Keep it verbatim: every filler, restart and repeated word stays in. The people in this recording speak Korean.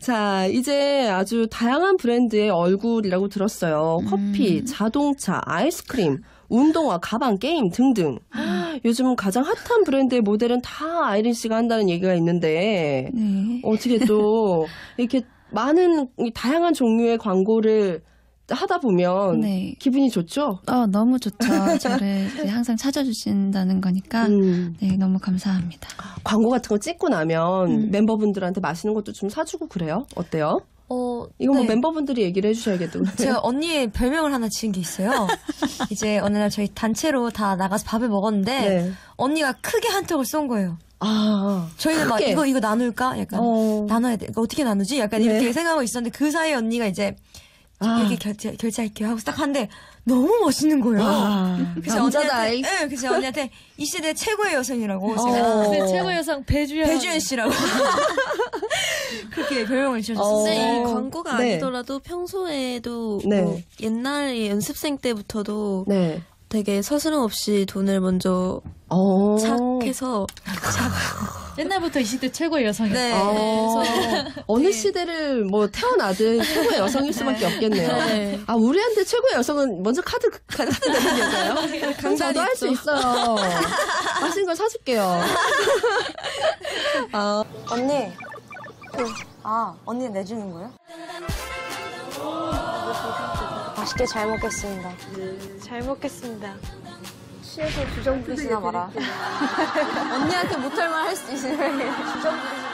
자, 이제 아주 다양한 브랜드의 얼굴이라고 들었어요. 커피, 음. 자동차, 아이스크림, 운동화, 가방, 게임 등등. 음. 요즘 가장 핫한 브랜드의 모델은 다 아이린 씨가 한다는 얘기가 있는데 네. 어떻게 또 이렇게 많은 다양한 종류의 광고를 하다 보면 네. 기분이 좋죠? 어, 너무 좋죠. 저를 항상 찾아주신다는 거니까 음. 네, 너무 감사합니다. 광고 같은 거 찍고 나면 음. 멤버분들한테 맛있는 것도 좀 사주고 그래요? 어때요? 어, 이건 네. 뭐 멤버분들이 얘기를 해주셔야겠더라고요. 제가 언니의 별명을 하나 지은 게 있어요. 이제 어느 날 저희 단체로 다 나가서 밥을 먹었는데 네. 언니가 크게 한턱을 쏜 거예요. 아, 저희는 크게. 막 이거 이거 나눌까? 약간 어... 나눠야 돼. 이거 어떻게 나누지? 약간 네. 이렇게 생각하고 있었는데 그 사이에 언니가 이제 아. 여기 결제, 결제할게요 하고 딱 하는데 너무 멋있는 거예요. 아. 그래서 언니한테, 네, 그래서 언니한테 이 시대 최고의 여성이라고. 어. 그 최고의 여성 배주연. 배주연 씨라고. 그렇게 별명을 지어줬어요. 어. 광고가 네. 아니더라도 평소에도 네. 뭐 옛날 연습생 때부터도 네. 되게 서스럼 없이 돈을 먼저 어. 착해서 착. 옛날부터 이 시대 최고의 여성이었어요. 네. 아, 어느 네. 시대를 뭐 태어나든 최고의 여성일 수밖에 없겠네요. 네. 아, 우리한테 최고의 여성은 먼저 카드 카드 내는 여자예요. 강사도 할 수 있어요. 맛있는 걸 사줄게요. 아. 언니, 그, 아 언니 내주는 거예요? 맛있게 잘 먹겠습니다. 음, 잘 먹겠습니다. 취해서 주정 부리시나 마라. 언니한테 못할 말 할 수 있으면 주정 부리시나 마라.